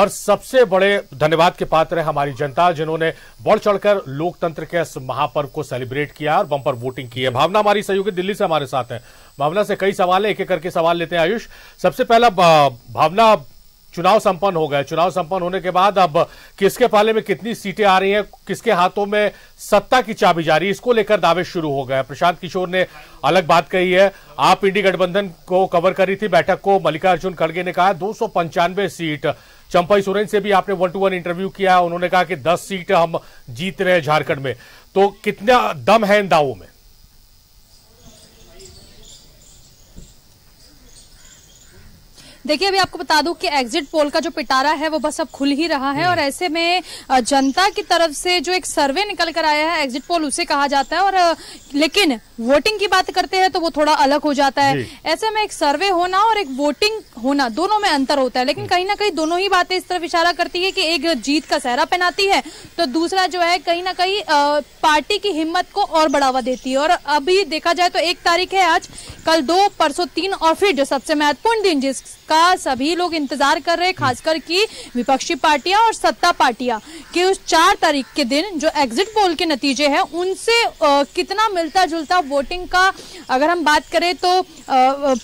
और सबसे बड़े धन्यवाद के पात्र है हमारी जनता, जिन्होंने बढ़ चढ़कर लोकतंत्र के इस महापर्व को सेलिब्रेट किया और बंपर वोटिंग की है। भावना हमारी सहयोगी दिल्ली से हमारे साथ है। भावना से कई सवाल है, एक एक करके सवाल लेते हैं। आयुष, सबसे पहला भावना, चुनाव संपन्न हो गए, चुनाव संपन्न होने के बाद अब किसके पाले में कितनी सीटें आ रही हैं, किसके हाथों में सत्ता की चाबी जा रही है, इसको लेकर दावे शुरू हो गए। प्रशांत किशोर ने अलग बात कही है, आप इंडी गठबंधन को कवर करी थी बैठक को, मल्लिकार्जुन खड़गे ने कहा 295 सीट। चंपाई सोरेन से भी आपने 1-to-1 इंटरव्यू किया, उन्होंने कहा कि 10 सीट हम जीत रहे हैं झारखंड में। तो कितना दम है इन दावों में? देखिए, अभी आपको बता दूं कि एग्जिट पोल का जो पिटारा है वो बस अब खुल ही रहा है और ऐसे में जनता की तरफ से जो एक सर्वे निकल कर आया है, एग्जिट पोल उसे कहा जाता है, और लेकिन वोटिंग की बात करते हैं तो वो थोड़ा अलग हो जाता है। ऐसे में एक सर्वे होना और एक वोटिंग होना, दोनों में अंतर होता है, लेकिन कहीं ना कहीं दोनों ही बातें इस तरफ इशारा करती है कि एक जीत का सेहरा पहनाती है तो दूसरा जो है कहीं ना कहीं पार्टी की हिम्मत को और बढ़ावा देती है। और अभी देखा जाए तो 1 तारीख है आज, कल 2, परसों 3 और फिर जो सबसे महत्वपूर्ण दिन जिस का सभी लोग इंतजार कर रहे, खासकर कि विपक्षी पार्टियां और सत्ता पार्टियां, कि उस 4 तारीख के दिन जो एग्जिट पोल के नतीजे हैं उनसे कितना मिलता जुलता वोटिंग का अगर हम बात करें तो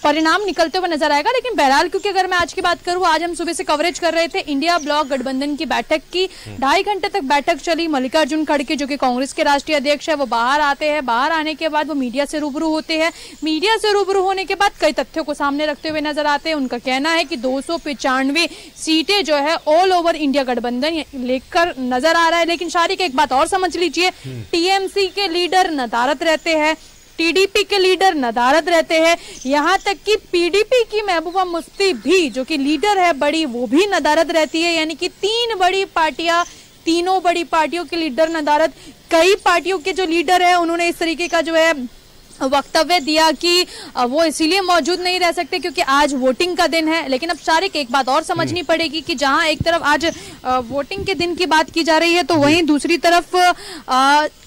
परिणाम निकलते हुए नजर आएगा। लेकिन बहरहाल, क्योंकि अगर मैं आज की बात करूं, आज हम सुबह से कवरेज कर रहे थे इंडिया ब्लॉक गठबंधन की बैठक की, 2.5 घंटे तक बैठक चली। मल्लिकार्जुन खड़गे जो कि कांग्रेस के राष्ट्रीय अध्यक्ष है वो बाहर आते हैं, बाहर आने के बाद वो मीडिया से रूबरू होते हैं, मीडिया से रूबरू होने के बाद कई तथ्यों को सामने रखते हुए नजर आते हैं। उनका कहना है कि 295 सीटें जो है ऑल ओवर इंडिया गठबंधन लेकर नजर आ रहा है। लेकिन शारिक, एक बात और समझ लीजिए, टीएमसी के लीडर नदारत रहते हैं, टीडीपी के लीडर नदारत रहते हैं, यहाँ तक कि पीडीपी की महबूबा मुफ्ती भी जो कि लीडर है बड़ी, वो भी नदारत रहती है। यानी कि 3 बड़ी पार्टियां, तीनों बड़ी पार्टियों के लीडर नदारत, कई पार्टियों के जो लीडर है उन्होंने इस तरीके का जो है वक्तव्य दिया कि वो इसीलिए मौजूद नहीं रह सकते क्योंकि आज वोटिंग का दिन है। लेकिन अब शारिक, एक बात और समझनी पड़ेगी कि जहां एक तरफ आज वोटिंग के दिन की बात की जा रही है तो वहीं दूसरी तरफ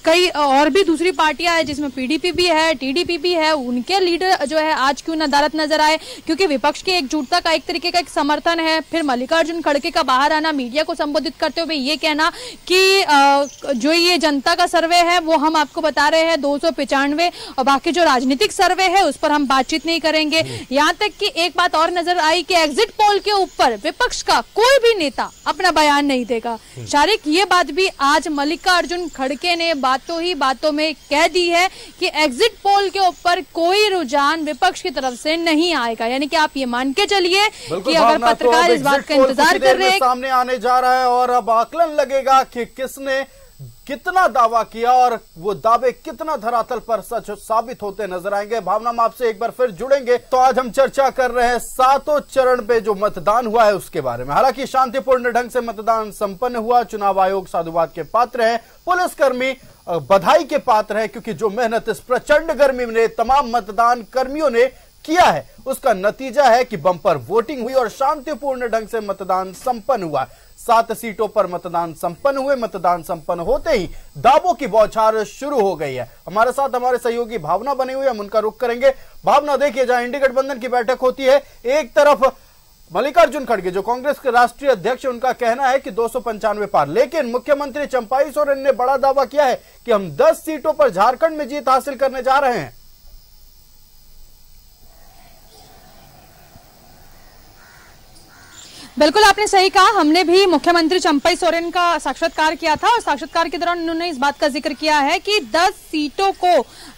कई और भी दूसरी पार्टियां हैं जिसमें पीडीपी भी है, टीडीपी भी है, उनके लीडर जो है आज क्यों नदारत नजर आए, क्योंकि विपक्ष की एकजुटता का एक तरीके का एक समर्थन है। फिर मल्लिकार्जुन खड़गे का बाहर आना, मीडिया को संबोधित करते हुए ये कहना कि जो ये जनता का सर्वे है वो हम आपको बता रहे हैं 295 और बाकी जो राजनीतिक सर्वे है उस पर हम बातचीत नहीं करेंगे। यहाँ तक कि एक बात और नजर आई कि एग्जिट पोल के ऊपर विपक्ष का कोई भी नेता अपना बयान नहीं देगा। शारिक, ये बात भी आज मल्लिकार्जुन खड़गे ने बातों ही बातों में कह दी है कि एग्जिट पोल के ऊपर कोई रुझान विपक्ष की तरफ से नहीं आएगा। यानी कि आप ये मान के चलिए कि अगर पत्रकार तो इस बात का इंतजार कर रहे हैं, सामने आने जा रहा है और अब आकलन लगेगा कि किसने कितना दावा किया और वो दावे कितना धरातल पर सच साबित होते नजर आएंगे। भावना, हम आपसे एक बार फिर जुड़ेंगे। तो आज हम चर्चा कर रहे हैं 7वें चरण पे जो मतदान हुआ है उसके बारे में। हालांकि शांतिपूर्ण ढंग से मतदान संपन्न हुआ, चुनाव आयोग साधुवाद के पात्र है, पुलिसकर्मी बधाई के पात्र है क्योंकि जो मेहनत इस प्रचंड गर्मी में तमाम मतदान कर्मियों ने किया है उसका नतीजा है कि बंपर वोटिंग हुई और शांतिपूर्ण ढंग से मतदान संपन्न हुआ। 7 सीटों पर मतदान संपन्न हुए, मतदान संपन्न होते ही दावों की बौछार शुरू हो गई है। हमारे साथ हमारे सहयोगी भावना बनी हुई है, हम उनका रुख करेंगे। भावना, देखिए, जहां इंडी गठबंधन की बैठक होती है, एक तरफ मल्लिकार्जुन खड़गे जो कांग्रेस के राष्ट्रीय अध्यक्ष, उनका कहना है कि 295 पार, लेकिन मुख्यमंत्री चंपाई सोरेन ने बड़ा दावा किया है कि हम 10 सीटों पर झारखंड में जीत हासिल करने जा रहे हैं। बिल्कुल आपने सही कहा, हमने भी मुख्यमंत्री चंपाई सोरेन का साक्षात्कार किया था और साक्षात्कार के दौरान उन्होंने इस बात का जिक्र किया है कि 10 सीटों को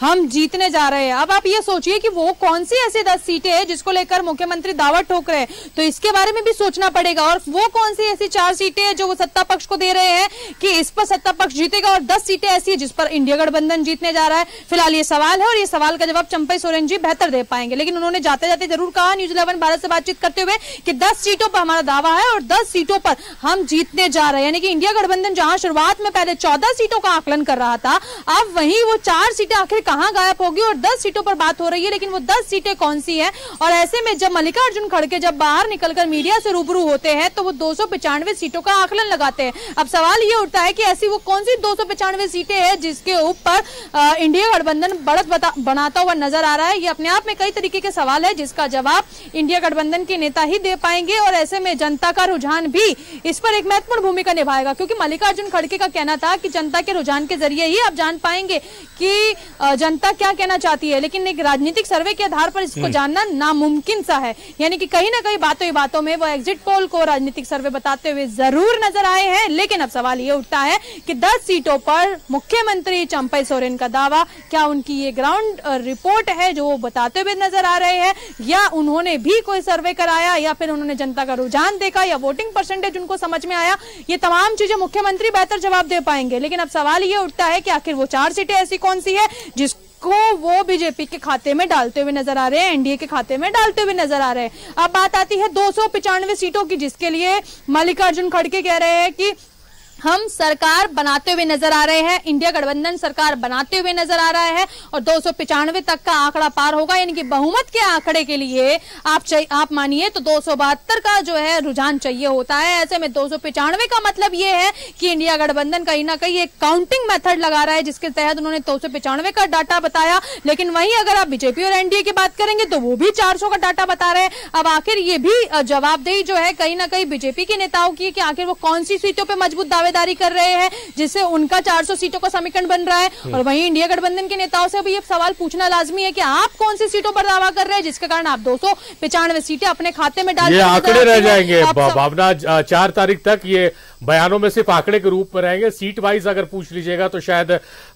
हम जीतने जा रहे हैं। अब आप ये सोचिए कि वो कौन सी ऐसी 10 सीटें हैं जिसको लेकर मुख्यमंत्री दावा ठोक रहे हैं, तो इसके बारे में भी सोचना पड़ेगा। और वो कौन सी ऐसी 4 सीटें हैं जो वो सत्ता पक्ष को दे रहे हैं कि इस पर सत्ता पक्ष जीतेगा, और 10 सीटें ऐसी है जिस पर इंडिया गठबंधन जीतने जा रहा है। फिलहाल ये सवाल है और ये सवाल का जवाब चंपाई सोरेन जी बेहतर दे पाएंगे। लेकिन उन्होंने जाते जाते जरूर कहा News 11 भारत से बातचीत करते हुए कि 10 सीटों पर हमारा दावा है और 10 सीटों पर हम जीतने जा रहे हैं। यानी कि इंडिया गठबंधन जहां शुरुआत में पहले 14 सीटों का आकलन कर रहा था, अब वहीं वो 4 सीटें आखिर कहां गायब होगी और 10 सीटों पर बात हो रही है, लेकिन वो 10 सीटें कौन सी हैं। और ऐसे में जब मल्लिकार्जुन खड़गे जब बाहर निकलकर मीडिया से रूबरू होते हैं तो वो 295 सीटों का आकलन लगाते हैं। अब सवाल ये उठता है कि ऐसी वो कौन सी 295 सीटें हैं जिसके ऊपर इंडिया गठबंधन बढ़त बनाता हुआ नजर आ रहा है। ये अपने आप में कई तरीके के सवाल है जिसका जवाब इंडिया गठबंधन के नेता ही दे पाएंगे। और ऐसे में में जनता का रुझान भी इस पर एक महत्वपूर्ण भूमिका निभाएगा, क्योंकि मल्लिकार्जुन खड़गे का कहना था कि जनता के रुझान के जरिए ही आप जान पाएंगे कि जनता क्या कहना चाहती है, लेकिन एक राजनीतिक सर्वे के आधार पर इसको जानना नामुमकिन सा है। यानी कि कहीं ना कहीं बातों ही बातों में वो एग्जिट पोल को राजनीतिक सर्वे बताते हुए जरूर नजर आए हैं, लेकिन अब सवाल ये उठता है कि 10 सीटों पर मुख्यमंत्री चंपई सोरेन का दावा, क्या उनकी ये ग्राउंड रिपोर्ट है जो वो बताते हुए नजर आ रहे हैं, या उन्होंने भी कोई सर्वे कराया, या फिर उन्होंने जनता का रुझान देखा, या वोटिंग परसेंटेज उनको समझ में आया। ये तमाम चीजें मुख्यमंत्री बेहतर जवाब दे पाएंगे, लेकिन अब सवाल ये उठता है कि आखिर वो 4 सीटें ऐसी कौन सी है जिसको वो बीजेपी के खाते में डालते हुए नजर आ रहे हैं, एनडीए के खाते में डालते हुए नजर आ रहे हैं। अब बात आती है 295 सीटों की, जिसके लिए मल्लिकार्जुन खड़गे कह रहे हैं कि हम सरकार बनाते हुए नजर आ रहे हैं, इंडिया गठबंधन सरकार बनाते हुए नजर आ रहा है और 295 तक का आंकड़ा पार होगा। यानी कि बहुमत के आंकड़े के लिए आप मानिए तो 272 का जो है रुझान चाहिए होता है। ऐसे में 295 का मतलब ये है कि इंडिया गठबंधन कहीं ना कहीं एक काउंटिंग मेथड लगा रहा है, जिसके तहत उन्होंने 295 का डाटा बताया, लेकिन वहीं अगर आप बीजेपी और एनडीए की बात करेंगे तो वो भी 400 का डाटा बता रहे हैं। अब आखिर ये भी जवाबदेही जो है कहीं ना कहीं बीजेपी के नेताओं की है कि आखिर वो कौन सी सीटों पर मजबूत दावेदारी कर रहे हैं जिससे उनका 400 सीटों का समीकरण बन रहा है, और वहीं इंडिया गठबंधन के नेताओं से भी ये सवाल पूछना लाजमी है कि आप कौन सी सीटों पर दावा कर रहे हैं जिसके कारण आप 295 सीटें अपने खाते में डाल आंकड़े रह जाएंगे। भावना, 4 तारीख तक ये बयानों में सिर्फ आंकड़े के रूप में रहेंगे। सीट वाइज अगर पूछ लीजिएगा तो शायद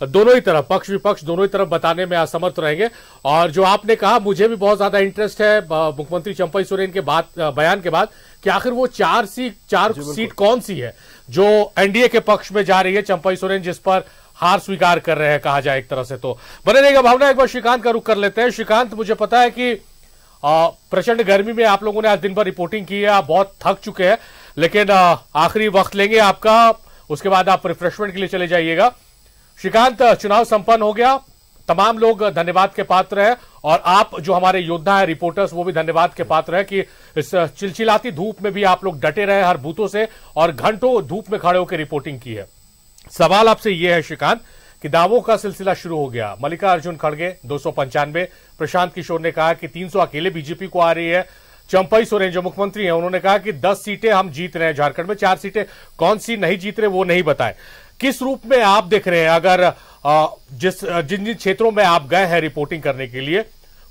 दोनों ही तरफ, पक्ष विपक्ष दोनों ही तरफ बताने में असमर्थ रहेंगे। और जो आपने कहा, मुझे भी बहुत ज्यादा इंटरेस्ट है मुख्यमंत्री चंपई सोरेन के बयान के बाद कि आखिर वो 4 सीट कौन सी है जो एनडीए के पक्ष में जा रही है, चंपई सोरेन जिस पर हार स्वीकार कर रहे हैं कहा जाए एक तरह से। तो बने रहेगा भावना, एक बार श्रीकांत का रुख कर लेते हैं। श्रीकांत, मुझे पता है कि प्रचंड गर्मी में आप लोगों ने आज दिन भर रिपोर्टिंग की है, आप बहुत थक चुके हैं, लेकिन आखिरी वक्त लेंगे आपका, उसके बाद आप रिफ्रेशमेंट के लिए चले जाइएगा। श्रीकांत, चुनाव संपन्न हो गया, तमाम लोग धन्यवाद के पात्र हैं और आप जो हमारे योद्धा हैं, रिपोर्टर्स, वो भी धन्यवाद के पात्र हैं कि इस चिलचिलाती धूप में भी आप लोग डटे रहे हर बूथों से और घंटों धूप में खड़े होकर रिपोर्टिंग की है। सवाल आपसे ये है श्रीकांत कि दावों का सिलसिला शुरू हो गया, मल्लिकार्जुन खड़गे 295, प्रशांत किशोर ने कहा कि 300 अकेले बीजेपी को आ रही है, चंपई सोरेन जो मुख्यमंत्री हैं उन्होंने कहा कि 10 सीटें हम जीत रहे हैं झारखंड में, 4 सीटें कौन सी नहीं जीत रहे वो नहीं बताए। किस रूप में आप देख रहे हैं, अगर जिन क्षेत्रों में आप गए हैं रिपोर्टिंग करने के लिए,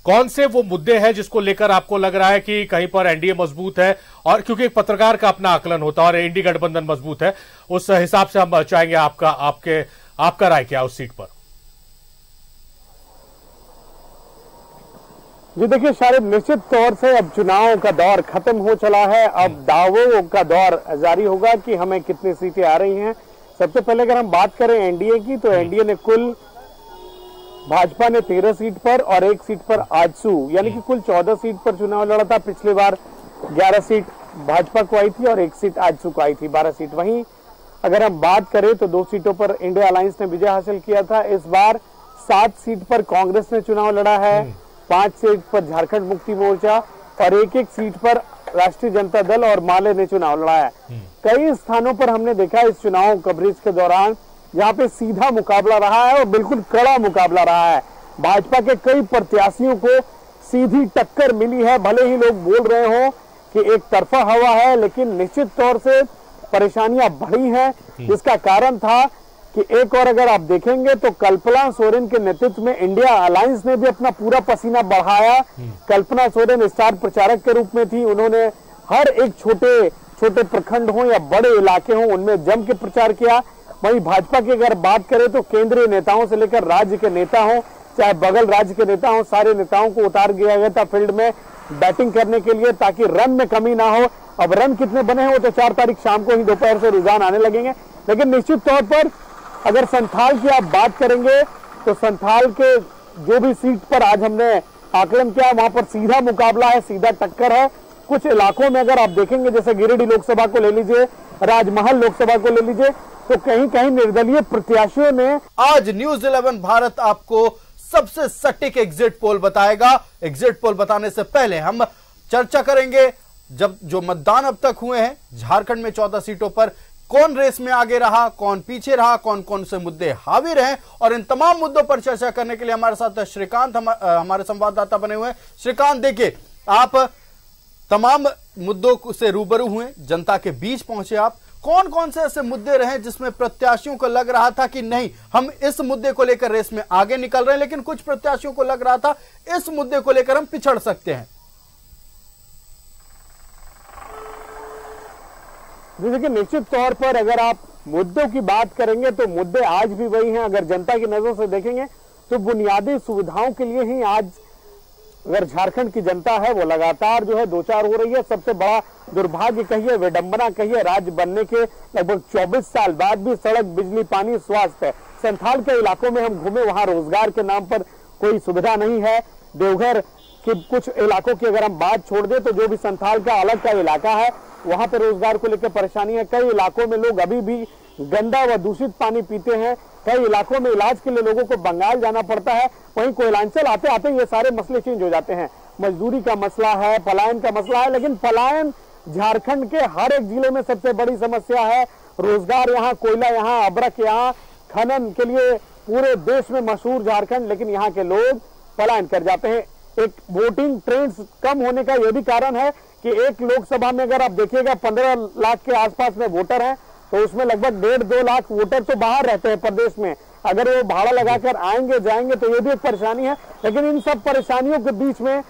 कौन से वो मुद्दे हैं जिसको लेकर आपको लग रहा है कि कहीं पर एनडीए मजबूत है, और क्योंकि एक पत्रकार का अपना आकलन होता है और एनडीए गठबंधन मजबूत है, उस हिसाब से हम चाहेंगे आपका राय क्या उस सीट पर। जी देखिए शायद निश्चित तौर से अब चुनाव का दौर खत्म हो चला है, अब दावों का दौर जारी होगा कि हमें कितनी सीटें आ रही हैं। सबसे पहले अगर हम बात करें एनडीए की तो एनडीए ने कुल, भाजपा ने 13 सीट पर और 1 सीट पर आजसू, यानी कि कुल 14 सीट पर चुनाव लड़ा था। पिछली बार 11 सीट भाजपा को आई थी और 1 सीट आजसू को आई थी, 12 सीट। वहीं अगर हम बात करें तो 2 सीटों पर इंडिया अलायंस ने विजय हासिल किया था। इस बार 7 सीट पर कांग्रेस ने चुनाव लड़ा है, 5 सीट पर झारखंड मुक्ति मोर्चा और 1-1 सीट पर राष्ट्रीय जनता दल और माले ने चुनाव लड़ा है। कई स्थानों पर हमने देखा इस चुनाव कवरेज के दौरान यहाँ पे सीधा मुकाबला रहा है और बिल्कुल कड़ा मुकाबला रहा है। भाजपा के कई प्रत्याशियों को सीधी टक्कर मिली है, भले ही लोग बोल रहे हो कि एक तरफा हवा है, लेकिन निश्चित तौर से परेशानियां बढ़ी है, जिसका कारण था कि एक और अगर आप देखेंगे तो कल्पना सोरेन के नेतृत्व में इंडिया अलायंस ने भी अपना पूरा पसीना बढ़ाया। कल्पना सोरेन स्टार प्रचारक के रूप में थी, उन्होंने हर एक छोटे छोटे प्रखंड हो या बड़े इलाके हो उनमें जम के प्रचार किया। वहीं भाजपा की अगर बात करें तो केंद्रीय नेताओं से लेकर राज्य के नेता हो, चाहे बगल राज्य के नेता हो, सारे नेताओं को उतार दिया गया था फील्ड में बैटिंग करने के लिए ताकि रन में कमी ना हो। अब रन कितने बने हैं वो तो 4 तारीख शाम को ही दोपहर से रुझान आने लगेंगे, लेकिन निश्चित तौर पर अगर संथाल की आप बात करेंगे तो संथाल के जो भी सीट पर आज हमने आकलन किया वहां पर सीधा मुकाबला है, सीधा टक्कर है। कुछ इलाकों में अगर आप देखेंगे जैसे गिरिडीह लोकसभा को ले लीजिए, राजमहल लोकसभा को ले लीजिए, तो कहीं कहीं निर्दलीय प्रत्याशियों ने। आज न्यूज 11 भारत आपको सबसे सटीक एग्जिट पोल बताएगा। एग्जिट पोल बताने से पहले हम चर्चा करेंगे जब जो मतदान अब तक हुए हैं झारखंड में 14 सीटों पर, कौन रेस में आगे रहा, कौन पीछे रहा, कौन कौन से मुद्दे हावी हैं, और इन तमाम मुद्दों पर चर्चा करने के लिए हमारे साथ श्रीकांत हमारे संवाददाता बने हुए हैं। श्रीकांत, देखिए आप तमाम मुद्दों से रूबरू हुए, जनता के बीच पहुंचे आप। कौन कौन से ऐसे मुद्दे रहे जिसमें प्रत्याशियों को लग रहा था कि नहीं, हम इस मुद्दे को लेकर रेस में आगे निकल रहे हैं, लेकिन कुछ प्रत्याशियों को लग रहा था इस मुद्दे को लेकर हम पिछड़ सकते हैं? जैसे कि निश्चित तौर पर अगर आप मुद्दों की बात करेंगे तो मुद्दे आज भी वही हैं। अगर जनता की नजर से देखेंगे तो बुनियादी सुविधाओं के लिए ही आज अगर झारखंड की जनता है वो लगातार जो है दो चार हो रही है। सबसे बड़ा दुर्भाग्य कहिए, विडंबना कहिए, राज्य बनने के लगभग 24 साल बाद भी सड़क, बिजली, पानी, स्वास्थ्य, संथाल के इलाकों में हम घूमे वहां रोजगार के नाम पर कोई सुविधा नहीं है। देवघर के कुछ इलाकों की अगर हम बात छोड़ दें तो जो भी संथाल का अलग का इलाका है वहां पर रोजगार को लेकर परेशानी है। कई इलाकों में लोग अभी भी गंदा व दूषित पानी पीते हैं। कई इलाकों में इलाज के लिए लोगों को बंगाल जाना पड़ता है। वहीं कोयलांचल आते आते ये सारे मसले चेंज हो जाते हैं। मजदूरी का मसला है, पलायन का मसला है, लेकिन पलायन झारखंड के हर एक जिले में सबसे बड़ी समस्या है। रोजगार यहाँ, कोयला यहाँ, अभ्रक यहाँ, खनन के लिए पूरे देश में मशहूर झारखंड, लेकिन यहाँ के लोग पलायन कर जाते हैं। एक वोटिंग ट्रेंड्स कम होने का यह भी कारण है कि एक लोकसभा में अगर आप देखिएगा 15 लाख के आसपास में वोटर हैं तो उसमें लगभग 1.5-2 लाख वोटर तो बाहर रहते हैं प्रदेश में। अगर वो भाड़ा लगाकर आएंगे जाएंगे तो ये भी एक परेशानी है। लेकिन इन सब परेशानियों के बीच में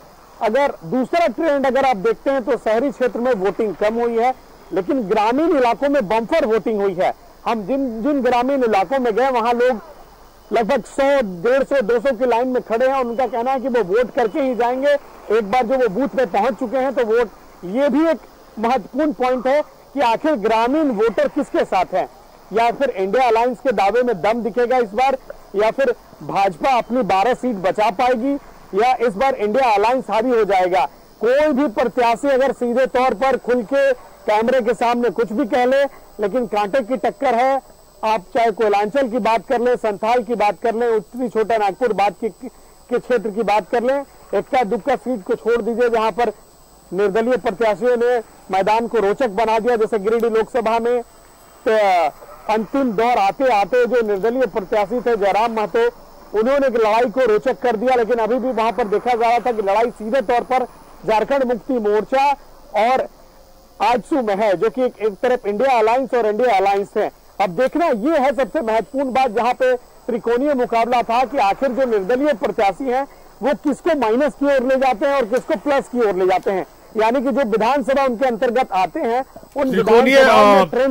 अगर दूसरा ट्रेंड अगर आप देखते हैं तो शहरी क्षेत्र में वोटिंग कम हुई है, लेकिन ग्रामीण इलाकों में बम्पर वोटिंग हुई है। हम जिन ग्रामीण इलाकों में गए वहां लोग लगभग 100, 150, 200 की लाइन में खड़े हैं। उनका कहना है कि वो वोट करके ही जाएंगे। एक बार जो वो बूथ में पहुंच चुके हैं तो वोट, ये भी एक महत्वपूर्ण पॉइंट है कि आखिर ग्रामीण वोटर किसके साथ हैं, या फिर इंडिया अलायंस के दावे में दम दिखेगा इस बार, या फिर भाजपा अपनी 12 सीट बचा पाएगी, या इस बार इंडिया अलायंस हावी हो जाएगा। कोई भी प्रत्याशी अगर सीधे तौर पर खुल के कैमरे के सामने कुछ भी कह ले, लेकिन कांटे की टक्कर है। आप चाहे कोयलांचल की बात कर लें, संथाल की बात कर लें, उत्तरी छोटा नागपुर के क्षेत्र की बात कर लें, इक्का दुक्का सीट को छोड़ दीजिए जहां पर निर्दलीय प्रत्याशियों ने मैदान को रोचक बना दिया। जैसे गिरिडीह लोकसभा में तो अंतिम दौर आते आते जो निर्दलीय प्रत्याशी थे जयराम महतो, उन्होंने लड़ाई को रोचक कर दिया, लेकिन अभी भी वहां पर देखा जा रहा था कि लड़ाई सीधे तौर पर झारखंड मुक्ति मोर्चा और आजसू में है, जो कि एक तरफ इंडिया अलायंस और इंडिया अलायंस है। अब देखना यह है सबसे महत्वपूर्ण बात, जहां पे त्रिकोणीय मुकाबला था कि आखिर जो निर्दलीय प्रत्याशी हैं वो किसको माइनस की ओर ले जाते हैं और किसको प्लस की ओर ले जाते हैं, यानी कि जो विधानसभा उनके अंतर्गत आते हैं उन त्रिकोणीय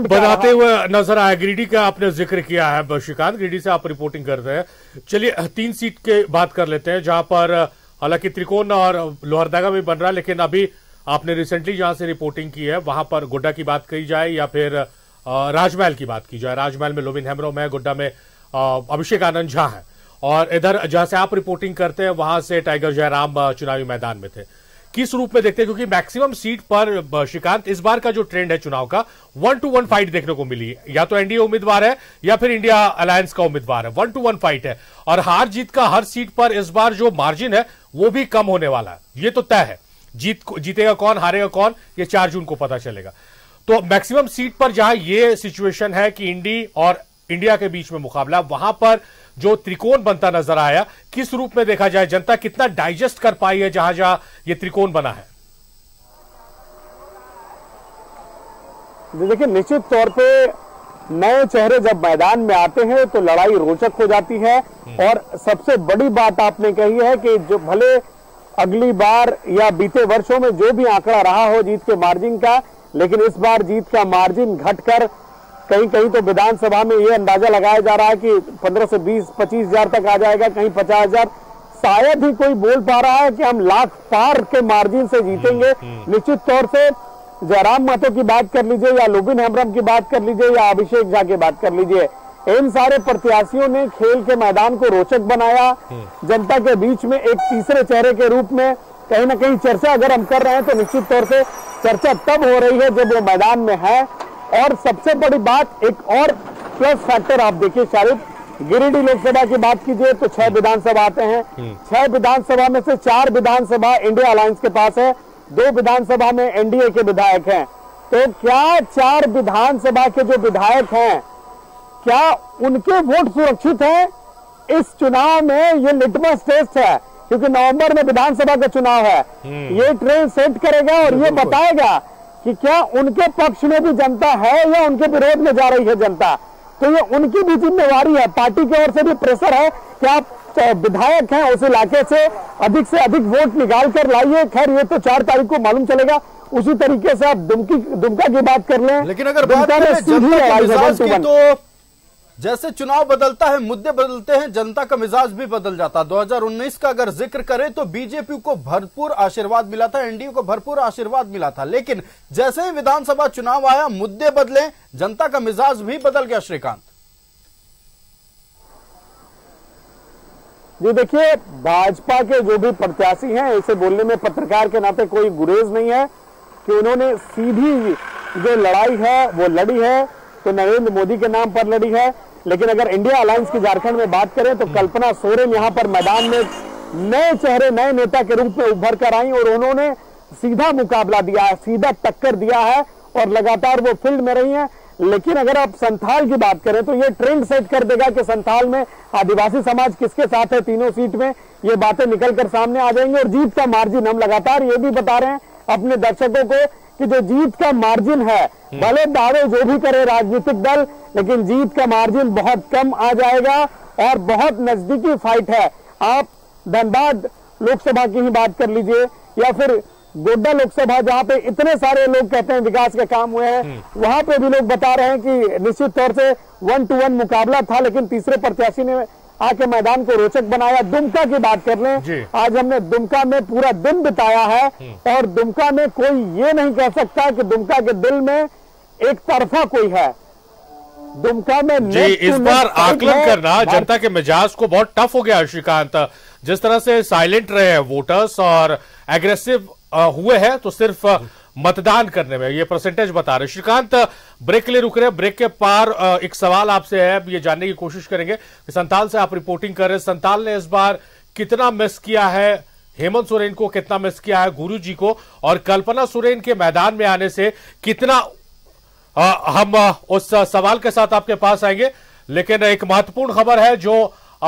बनाते हुए नजर आया। गिरिडीह का आपने जिक्र किया है श्रीकांत, गिरिडीह से आप रिपोर्टिंग करते हैं। चलिए 3 सीट के बात कर लेते हैं जहां पर हालांकि त्रिकोण और लोहरदगा में बन रहा है, लेकिन अभी आपने रिसेंटली जहां से रिपोर्टिंग की है वहां पर गोड्डा की बात कही जाए या फिर राजमहल की बात की जाए। राजमहल में लोबिन हेम्रोम है, गोड्डा में अभिषेक आनंद झा है, और इधर जहां से आप रिपोर्टिंग करते हैं वहां से टाइगर जयराम चुनावी मैदान में थे। किस रूप में देखते हैं, क्योंकि मैक्सिमम सीट पर श्रीकांत इस बार का जो ट्रेंड है चुनाव का 1-to-1 फाइट देखने को मिली, या तो एनडीए उम्मीदवार है या फिर इंडिया अलायंस का उम्मीदवार है, 1-to-1 फाइट है, और हार जीत का हर सीट पर इस बार जो मार्जिन है वो भी कम होने वाला है। ये तो तय है, जीतेगा कौन हारेगा कौन ये 4 जून को पता चलेगा। तो मैक्सिमम सीट पर जहां ये सिचुएशन है कि इंडिया के बीच में मुकाबला, वहां पर जो त्रिकोण बनता नजर आया किस रूप में देखा जाए, जनता कितना डाइजेस्ट कर पाई है जहां जहां ये त्रिकोण बना है? देखिए निश्चित तौर पे नए चेहरे जब मैदान में आते हैं तो लड़ाई रोचक हो जाती है। और सबसे बड़ी बात आपने कही है कि जो भले अगली बार या बीते वर्षों में जो भी आंकड़ा रहा हो जीत के मार्जिन का, लेकिन इस बार जीत का मार्जिन घटकर कहीं कहीं तो विधानसभा में यह अंदाजा लगाया जा रहा है कि 15 से 20-25 हजार तक आ जाएगा, कहीं 50 हजार। शायद ही कोई बोल पा रहा है कि हम लाख पार के मार्जिन से जीतेंगे। निश्चित तौर से जयराम महतो की बात कर लीजिए, या लोबिन हेम्ब्रम की बात कर लीजिए, या अभिषेक झा की बात कर लीजिए, इन सारे प्रत्याशियों ने खेल के मैदान को रोचक बनाया। जनता के बीच में एक तीसरे चेहरे के रूप में कहीं ना कहीं चर्चा अगर हम कर रहे हैं तो निश्चित तौर से चर्चा तब हो रही है जब वो मैदान में है। और सबसे बड़ी बात, एक और प्लस फैक्टर आप देखिए शारिफ, गिरिडीह लोकसभा की बात कीजिए तो 6 विधानसभा आते हैं। 6 विधानसभा में से 4 विधानसभा इंडिया अलायंस के पास है, 2 विधानसभा में एनडीए के विधायक हैं। तो क्या 4 विधानसभा के जो विधायक हैं, क्या उनके वोट सुरक्षित हैं? इस चुनाव में ये लिटमस टेस्ट है क्योंकि नवंबर में विधानसभा का चुनाव है, ये ट्रेंड सेट करेगा और ये बताएगा कि क्या उनके पक्ष में भी जनता है या उनके विरोध में जा रही है जनता। तो ये उनकी भी जिम्मेवारी है, पार्टी की ओर से भी प्रेशर है कि आप विधायक हैं उस इलाके से अधिक वोट निकाल कर लाइए। खैर ये तो 4 तारीख को मालूम चलेगा। उसी तरीके से आप दुमका की बात कर लें, लेकिन अगर बात करें जनता तो जैसे चुनाव बदलता है मुद्दे बदलते हैं, जनता का मिजाज भी बदल जाता है। 2019 का अगर जिक्र करें तो बीजेपी को भरपूर आशीर्वाद मिला था, एनडीए को भरपूर आशीर्वाद मिला था, लेकिन जैसे ही विधानसभा चुनाव आया मुद्दे बदले, जनता का मिजाज भी बदल गया। श्रीकांत जी देखिए, भाजपा के जो भी प्रत्याशी हैं, इसे बोलने में पत्रकार के नाते कोई गुरेज नहीं है कि उन्होंने सीधी जो लड़ाई है वो लड़ी है, तो नरेंद्र मोदी के नाम पर लड़ी है। लेकिन अगर इंडिया अलायंस की झारखंड में बात करें तो कल्पना सोरेन यहाँ पर मैदान में नए चेहरे नए नेता के रूप में उभर कर आई और उन्होंने सीधा मुकाबला दिया है, सीधा टक्कर दिया है और लगातार वो फील्ड में रही हैं। लेकिन अगर आप संथाल की बात करें तो ये ट्रेंड सेट कर देगा कि संथाल में आदिवासी समाज किसके साथ है, तीनों सीट में ये बातें निकल कर सामने आ जाएंगी। और जीत का मार्जिन हम लगातार ये भी बता रहे हैं अपने दर्शकों को कि जो जीत का मार्जिन है, भले दावे जो भी करे राजनीतिक दल, लेकिन जीत का मार्जिन बहुत कम आ जाएगा और बहुत नजदीकी फाइट है। आप धनबाद लोकसभा की ही बात कर लीजिए या फिर गोड्डा लोकसभा, जहां पे इतने सारे लोग कहते हैं विकास के काम हुए हैं, वहां पे भी लोग बता रहे हैं कि निश्चित तौर से 1-to-1 मुकाबला था, लेकिन तीसरे प्रत्याशी ने आके मैदान को रोचक बनाया। दुमका की बात कर लें, आज हमने दुमका में पूरा दिन बिताया है और दुमका में कोई ये नहीं कह सकता कि दुमका के दिल में एक तरफा कोई है। दुमका में इस बार आकलन करना जनता के मिजाज को बहुत टफ हो गया। श्रीकांत, जिस तरह से साइलेंट रहे हैं वोटर्स और एग्रेसिव हुए हैं तो सिर्फ मतदान करने में, ये परसेंटेज बता रहे। श्रीकांत, ब्रेक के लिए रुक रहे हैं, ब्रेक के पार एक सवाल आपसे है, ये जानने की कोशिश करेंगे कि संताल से आप रिपोर्टिंग कर रहे हैं, संताल ने इस बार कितना मिस किया है, हेमंत सोरेन को कितना मिस किया है, गुरु जी को, और कल्पना सोरेन के मैदान में आने से कितना, हम उस सवाल के साथ आपके पास आएंगे। लेकिन एक महत्वपूर्ण खबर है जो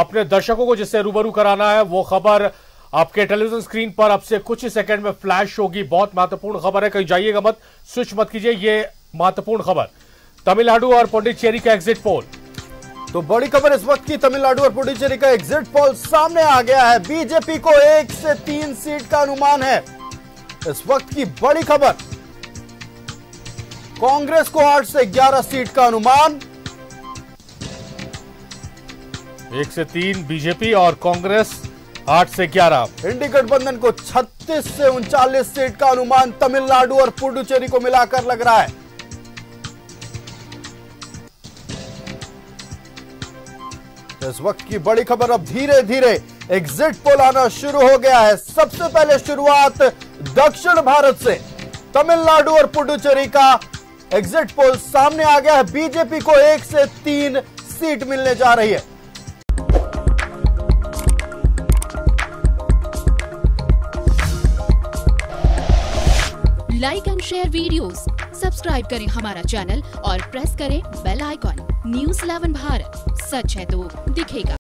अपने दर्शकों को जिससे रूबरू कराना है, वो खबर आपके टेलीविजन स्क्रीन पर आपसे कुछ ही सेकंड में फ्लैश होगी। बहुत महत्वपूर्ण खबर है, कहीं जाइएगा मत, स्विच मत कीजिए, ये महत्वपूर्ण खबर। तमिलनाडु और पुडुचेरी का एग्जिट पोल, तो बड़ी खबर इस वक्त की, तमिलनाडु और पुडुचेरी का एग्जिट पोल सामने आ गया है। बीजेपी को 1 से 3 सीट का अनुमान है। इस वक्त की बड़ी खबर, कांग्रेस को 8 से 11 सीट का अनुमान। 1 से 3 बीजेपी और कांग्रेस 8 से 11। इंडी गठबंधन को 36 से 39 सीट का अनुमान तमिलनाडु और पुडुचेरी को मिलाकर लग रहा है। इस वक्त की बड़ी खबर, अब धीरे धीरे एग्जिट पोल आना शुरू हो गया है। सबसे पहले शुरुआत दक्षिण भारत से, तमिलनाडु और पुडुचेरी का एग्जिट पोल सामने आ गया है। बीजेपी को 1 से 3 सीट मिलने जा रही है। Like and share videos, subscribe करें हमारा चैनल और प्रेस करें बेल आइकॉन। न्यूज़ 11 भारत, सच है तो दिखेगा।